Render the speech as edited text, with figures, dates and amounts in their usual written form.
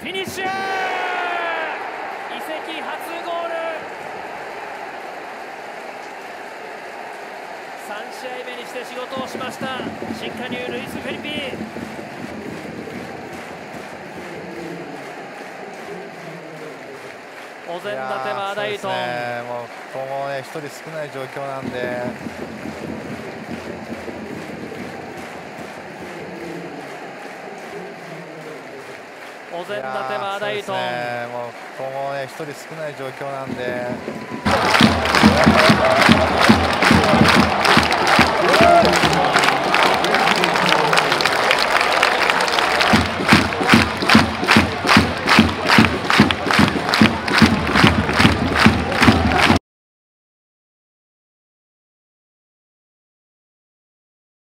フィニッシュ、移籍初ゴール、3試合目にして仕事をしました、新加入ルイス・フェリピー。お膳立てはダイトン、もう今後ね、1人少ない状況なんで、お膳立てはダイトン、もう今後ね、1人少ない状況なんで。